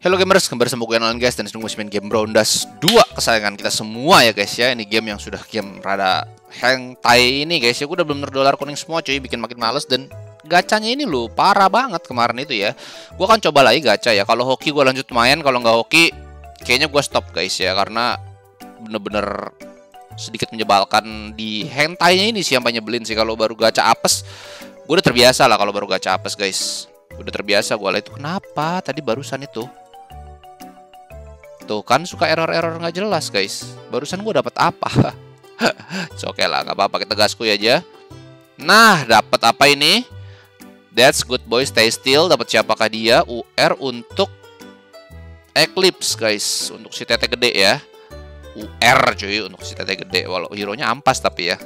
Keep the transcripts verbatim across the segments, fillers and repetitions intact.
Hello gamers, kembali sama gue Alan guys, dan sedang masih main game Brown Dust dua kesayangan kita semua ya guys ya. Ini game yang sudah game rada hentai ini guys ya. Gue udah bener-bener dolar kuning semua cuy, bikin makin males dan gacanya ini loh parah banget kemarin itu ya. Gue akan coba lagi gacha ya. Kalau hoki gue lanjut main, kalau nggak hoki kayaknya gue stop guys ya, karena bener-bener sedikit menyebalkan di hentainya ini sih yang paling nyebelin sih. Kalau baru gacha apes, gue udah terbiasa lah kalau baru gacha apes guys. Udah terbiasa gue lah itu. Kenapa tadi barusan itu? Tuh kan suka error-error nggak jelas guys. Barusan gue dapat apa? Oke lah, nggak apa-apa, kita gasku aja. Nah, dapat apa ini? That's good boy, stay still. Dapat siapakah dia? U R untuk Eclipse guys, untuk si tete gede ya. U R cuy untuk si tete gede. Walau hero-nya ampas tapi ya.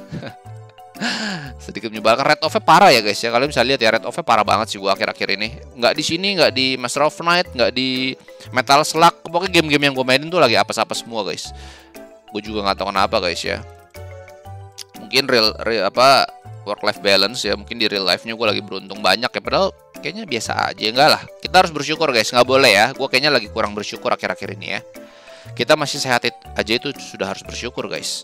Sedikit menyebalkan. Red of-nya parah ya guys ya. Kalian bisa lihat ya, red of-nya parah banget sih gue akhir-akhir ini. Nggak di sini, nggak di Master of Night, nggak di Metal Slug. Pokoknya game-game yang gue mainin tuh lagi apa-apa semua guys. Gue juga nggak tahu kenapa guys ya. Mungkin real, real apa work life balance ya. Mungkin di real life-nya gue lagi beruntung banyak ya. Padahal kayaknya biasa aja. Enggak lah, kita harus bersyukur guys. Nggak boleh ya. Gue kayaknya lagi kurang bersyukur akhir-akhir ini ya. Kita masih sehat aja itu sudah harus bersyukur guys.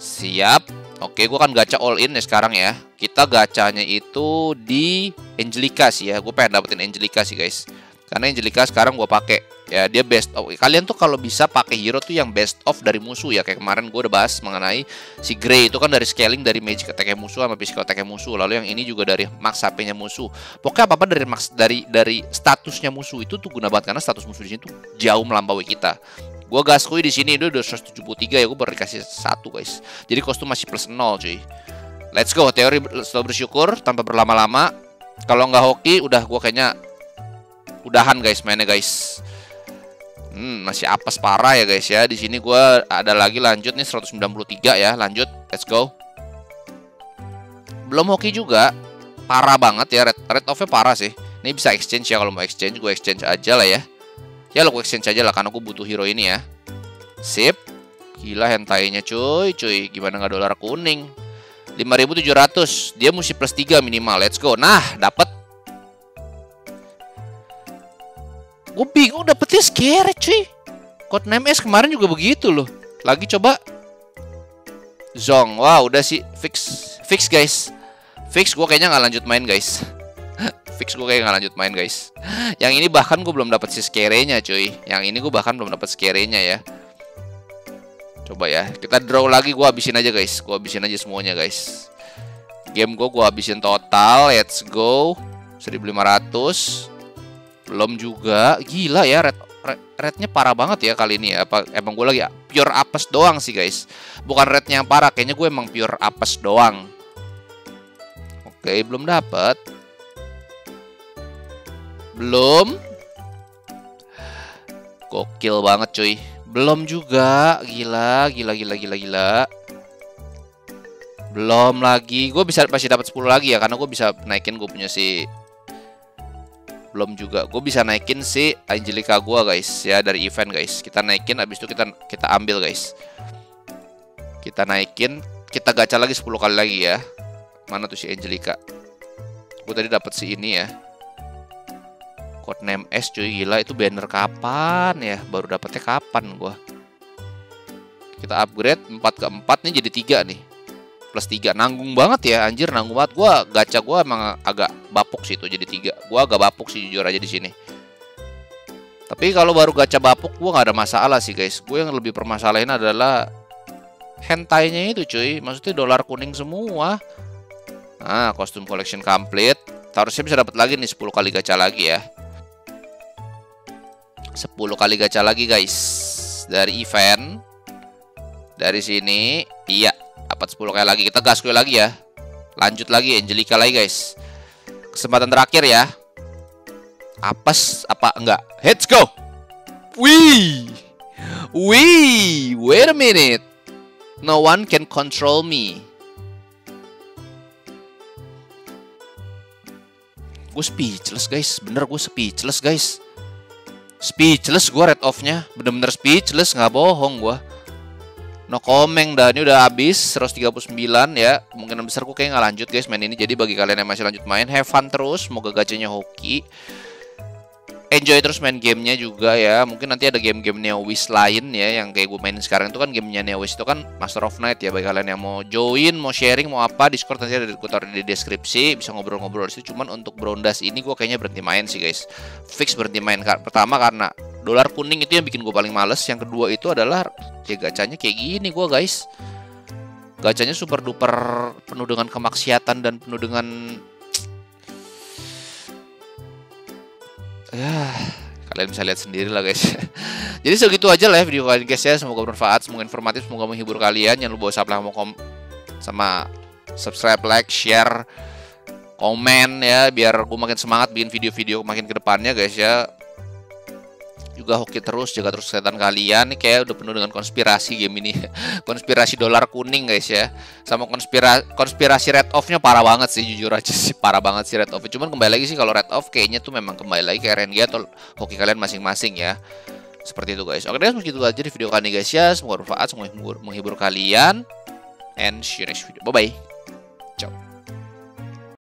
Siap. Oke, gue kan gacha all in ya sekarang ya. Kita gacanya itu di Angelica sih ya. Gue pengen dapetin Angelica sih guys. Karena Angelica sekarang gue pakai ya, dia best of. Kalian tuh kalau bisa pakai hero tuh yang best of dari musuh ya. Kayak kemarin gue udah bahas mengenai si Grey itu kan dari scaling dari magic attack musuh sama physical attack musuh. Lalu yang ini juga dari max H P-nya musuh. Pokoknya apa-apa dari max dari dari statusnya musuh itu tuh guna banget, karena status musuh di sini tuh jauh melampaui kita. Gue gaskui di sini itu dua ratus tujuh puluh tiga ya, gue baru dikasih satu guys. Jadi kostum masih plus nol cuy. Let's go, teori selalu bersyukur tanpa berlama-lama. Kalau nggak hoki udah gue kayaknya udahan guys mainnya guys. Hmm, masih apes parah ya guys ya. Di sini gue ada lagi lanjut nih seratus sembilan puluh tiga ya, lanjut. Let's go. Belum hoki juga. Parah banget ya, red red off-nya parah sih. Ini bisa exchange ya, kalau mau exchange gue exchange aja lah ya. Ya lo exchange aja lah, karena aku butuh hero ini ya. Sip. Gila hentainya cuy, cuy. Gimana nggak dolar kuning? lima ribu tujuh ratus. Dia mesti plus tiga minimal. Let's go. Nah, dapat. Gue bingung dapetnya scary cuy. Codename S kemarin juga begitu loh. Lagi coba Zong. Wah, wow, udah sih fix. Fix guys. Fix, gue kayaknya nggak lanjut main guys. Fix gue kayak nggak lanjut main guys. Yang ini bahkan gue belum dapat si scarenya cuy. Yang ini gue bahkan belum dapat scarenya ya. Coba ya, kita draw lagi, gue habisin aja guys. Gue habisin aja semuanya guys. Game gue gue habisin total. Let's go. seribu lima ratus. Belum juga. Gila ya, red, red rednya parah banget ya kali ini ya. Apa emang gue lagi pure apes doang sih guys. Bukan rednya yang parah, kayaknya gue emang pure apes doang. Oke, belum dapat. Belum. Gokil banget cuy. Belum juga. Gila, gila, gila, gila, gila. Belum lagi. Gue bisa pasti dapat sepuluh lagi ya, karena gue bisa naikin gue punya si. Belum juga. Gue bisa naikin si Angelica gue guys ya, dari event guys. Kita naikin, habis itu kita kita ambil guys. Kita naikin, kita gacha lagi sepuluh kali lagi ya. Mana tuh si Angelica? Gue tadi dapat si ini ya. Codename S cuy, gila itu banner kapan ya? Baru dapetnya kapan gua? Kita upgrade empat ke empat nih jadi tiga nih. Plus tiga, nanggung banget ya, anjir nanggung banget. Gua gacha gua emang agak bapuk sih itu jadi tiga. Gua agak bapuk sih jujur aja di sini. Tapi kalau baru gacha bapuk gua nggak ada masalah sih guys. Gue yang lebih permasalahin adalah hentainya itu cuy. Maksudnya dolar kuning semua. Nah, costume collection complete. Harusnya bisa dapat lagi nih sepuluh kali gacha lagi ya. sepuluh kali gacha lagi guys. Dari event. Dari sini. Iya, dapat sepuluh kali lagi. Kita gaskui lagi ya. Lanjut lagi Angelica lagi guys. Kesempatan terakhir ya. Apes apa enggak? Let's go. Wih. Wih, wait a minute. No one can control me. Gue speechless guys. Bener gue speechless guys. Speechless gue red off-nya. Bener-bener speechless, nggak bohong gue. No comment dah, ini udah habis seratus tiga puluh sembilan ya. Kemungkinan besar gue kayak nggak lanjut guys main ini. Jadi bagi kalian yang masih lanjut main, have fun terus. Semoga gacanya hoki. enjoy terus main gamenya juga ya. Mungkin nanti ada game-game Neowish lain ya, yang kayak gue mainin sekarang itu kan gamenya Neowish itu kan Master of Night ya. Bagi kalian yang mau join, mau sharing, mau apa, Discord nanti ada, gue taruh di deskripsi, bisa ngobrol-ngobrol di situ. Cuman untuk Brown Dust ini gue kayaknya berhenti main sih guys, fix berhenti main. Pertama karena dolar kuning itu yang bikin gue paling males. Yang kedua itu adalah ya gacanya kayak gini gue guys. Gacanya super duper penuh dengan kemaksiatan dan penuh dengan ya, kalian bisa lihat sendiri lah guys. Jadi segitu aja lah video kalian guys ya. Semoga bermanfaat, semoga informatif, semoga menghibur kalian. Jangan lupa subscribe, mau kom sama subscribe, like, share, komen ya, biar gue makin semangat bikin video-video makin ke depannya guys ya. Juga hoki terus, jaga terus kesehatan kalian. Ini kayak udah penuh dengan konspirasi game ini. Konspirasi dolar kuning guys ya. Sama konspirasi konspirasi red off-nya parah banget sih, jujur aja sih parah banget sih red off-nya. Cuman kembali lagi sih kalau red off kayaknya tuh memang kembali lagi ke R N G atau hoki kalian masing-masing ya. Seperti itu guys. Oke guys, begitu aja di video kali ini guys ya. Semoga bermanfaat, semoga menghibur, menghibur kalian. And see you next video. Bye bye.